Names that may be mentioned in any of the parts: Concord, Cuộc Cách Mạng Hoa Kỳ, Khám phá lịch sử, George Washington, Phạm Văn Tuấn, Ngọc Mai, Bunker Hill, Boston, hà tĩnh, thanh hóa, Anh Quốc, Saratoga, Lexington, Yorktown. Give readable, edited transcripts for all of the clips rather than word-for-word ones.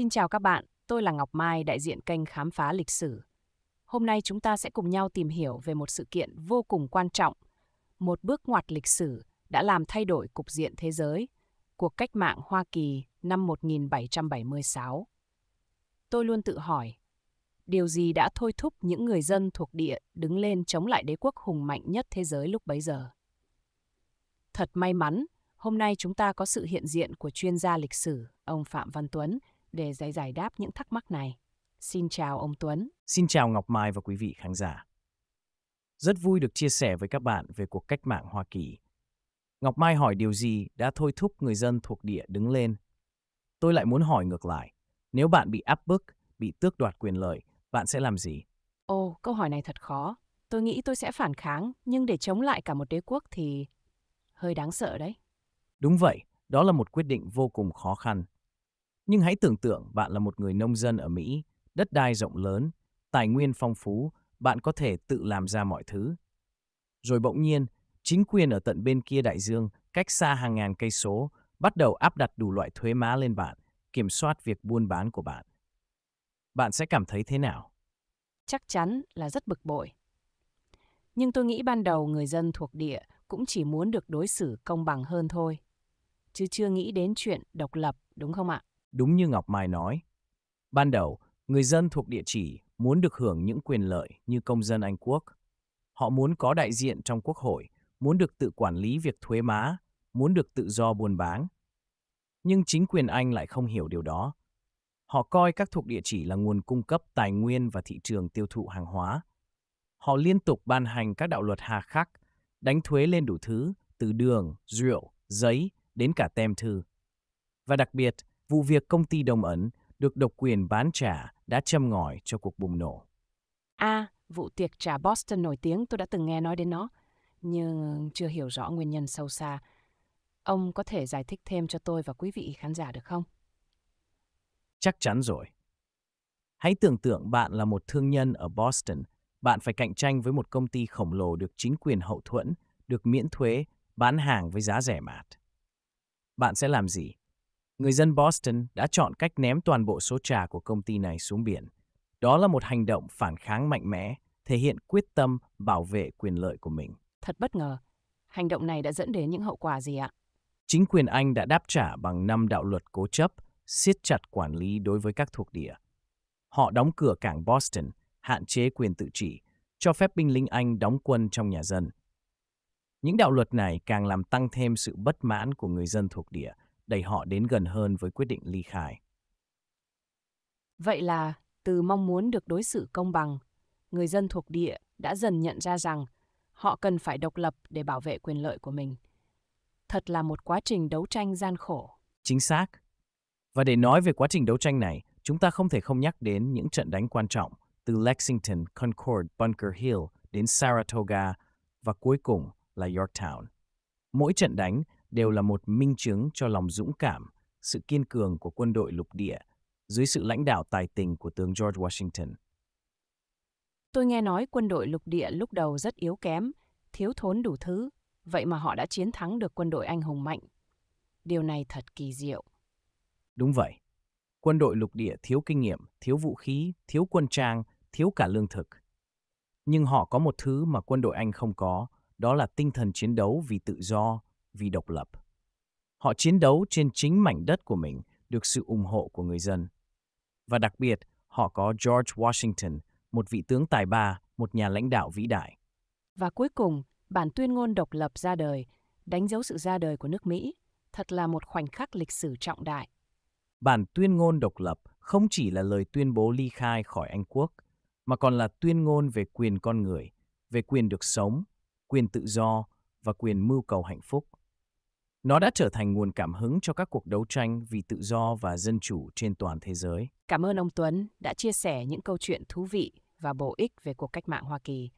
Xin chào các bạn, tôi là Ngọc Mai, đại diện kênh Khám phá lịch sử. Hôm nay chúng ta sẽ cùng nhau tìm hiểu về một sự kiện vô cùng quan trọng, một bước ngoặt lịch sử đã làm thay đổi cục diện thế giới, cuộc cách mạng Hoa Kỳ năm 1776. Tôi luôn tự hỏi, điều gì đã thôi thúc những người dân thuộc địa đứng lên chống lại đế quốc hùng mạnh nhất thế giới lúc bấy giờ? Thật may mắn, hôm nay chúng ta có sự hiện diện của chuyên gia lịch sử, ông Phạm Văn Tuấn, để giải đáp những thắc mắc này. Xin chào ông Tuấn. Xin chào Ngọc Mai và quý vị khán giả. Rất vui được chia sẻ với các bạn về cuộc cách mạng Hoa Kỳ. Ngọc Mai hỏi điều gì đã thôi thúc người dân thuộc địa đứng lên? Tôi lại muốn hỏi ngược lại, nếu bạn bị áp bức, bị tước đoạt quyền lợi, bạn sẽ làm gì? Ồ, câu hỏi này thật khó. Tôi nghĩ tôi sẽ phản kháng, nhưng để chống lại cả một đế quốc thì hơi đáng sợ đấy. Đúng vậy, đó là một quyết định vô cùng khó khăn. Nhưng hãy tưởng tượng bạn là một người nông dân ở Mỹ, đất đai rộng lớn, tài nguyên phong phú, bạn có thể tự làm ra mọi thứ. Rồi bỗng nhiên, chính quyền ở tận bên kia đại dương, cách xa hàng ngàn cây số, bắt đầu áp đặt đủ loại thuế má lên bạn, kiểm soát việc buôn bán của bạn. Bạn sẽ cảm thấy thế nào? Chắc chắn là rất bực bội. Nhưng tôi nghĩ ban đầu người dân thuộc địa cũng chỉ muốn được đối xử công bằng hơn thôi, chứ chưa nghĩ đến chuyện độc lập, đúng không ạ? Đúng như Ngọc Mai nói, ban đầu người dân thuộc địa chỉ muốn được hưởng những quyền lợi như công dân Anh Quốc. Họ muốn có đại diện trong quốc hội, muốn được tự quản lý việc thuế má, muốn được tự do buôn bán. Nhưng chính quyền Anh lại không hiểu điều đó. Họ coi các thuộc địa chỉ là nguồn cung cấp tài nguyên và thị trường tiêu thụ hàng hóa. Họ liên tục ban hành các đạo luật hà khắc, đánh thuế lên đủ thứ, từ đường, rượu, giấy đến cả tem thư. Và đặc biệt, vụ việc công ty Đông Ấn được độc quyền bán trà đã châm ngòi cho cuộc bùng nổ. Vụ tiệc trà Boston nổi tiếng tôi đã từng nghe nói đến nó, nhưng chưa hiểu rõ nguyên nhân sâu xa. Ông có thể giải thích thêm cho tôi và quý vị khán giả được không? Chắc chắn rồi. Hãy tưởng tượng bạn là một thương nhân ở Boston. Bạn phải cạnh tranh với một công ty khổng lồ được chính quyền hậu thuẫn, được miễn thuế, bán hàng với giá rẻ mạt. Bạn sẽ làm gì? Người dân Boston đã chọn cách ném toàn bộ số trà của công ty này xuống biển. Đó là một hành động phản kháng mạnh mẽ, thể hiện quyết tâm bảo vệ quyền lợi của mình. Thật bất ngờ, hành động này đã dẫn đến những hậu quả gì ạ? Chính quyền Anh đã đáp trả bằng 5 đạo luật cố chấp, siết chặt quản lý đối với các thuộc địa. Họ đóng cửa cảng Boston, hạn chế quyền tự trị, cho phép binh lính Anh đóng quân trong nhà dân. Những đạo luật này càng làm tăng thêm sự bất mãn của người dân thuộc địa, đẩy họ đến gần hơn với quyết định ly khai. Vậy là, từ mong muốn được đối xử công bằng, người dân thuộc địa đã dần nhận ra rằng họ cần phải độc lập để bảo vệ quyền lợi của mình. Thật là một quá trình đấu tranh gian khổ. Chính xác. Và để nói về quá trình đấu tranh này, chúng ta không thể không nhắc đến những trận đánh quan trọng, từ Lexington, Concord, Bunker Hill đến Saratoga và cuối cùng là Yorktown. Mỗi trận đánh đều là một minh chứng cho lòng dũng cảm, sự kiên cường của quân đội lục địa dưới sự lãnh đạo tài tình của tướng George Washington. Tôi nghe nói quân đội lục địa lúc đầu rất yếu kém, thiếu thốn đủ thứ, vậy mà họ đã chiến thắng được quân đội Anh hùng mạnh. Điều này thật kỳ diệu. Đúng vậy. Quân đội lục địa thiếu kinh nghiệm, thiếu vũ khí, thiếu quân trang, thiếu cả lương thực. Nhưng họ có một thứ mà quân đội Anh không có, đó là tinh thần chiến đấu vì tự do, vì độc lập. Họ chiến đấu trên chính mảnh đất của mình, được sự ủng hộ của người dân. Và đặc biệt, họ có George Washington, một vị tướng tài ba, một nhà lãnh đạo vĩ đại. Và cuối cùng, bản tuyên ngôn độc lập ra đời, đánh dấu sự ra đời của nước Mỹ, thật là một khoảnh khắc lịch sử trọng đại. Bản tuyên ngôn độc lập không chỉ là lời tuyên bố ly khai khỏi Anh Quốc, mà còn là tuyên ngôn về quyền con người, về quyền được sống, quyền tự do và quyền mưu cầu hạnh phúc. Nó đã trở thành nguồn cảm hứng cho các cuộc đấu tranh vì tự do và dân chủ trên toàn thế giới. Cảm ơn ông Tuấn đã chia sẻ những câu chuyện thú vị và bổ ích về cuộc cách mạng Hoa Kỳ.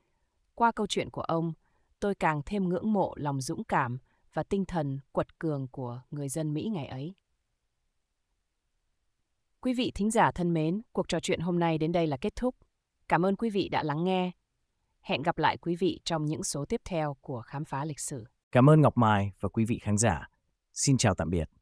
Qua câu chuyện của ông, tôi càng thêm ngưỡng mộ lòng dũng cảm và tinh thần quật cường của người dân Mỹ ngày ấy. Quý vị thính giả thân mến, cuộc trò chuyện hôm nay đến đây là kết thúc. Cảm ơn quý vị đã lắng nghe. Hẹn gặp lại quý vị trong những số tiếp theo của Khám phá lịch sử. Cảm ơn Ngọc Mai và quý vị khán giả. Xin chào tạm biệt.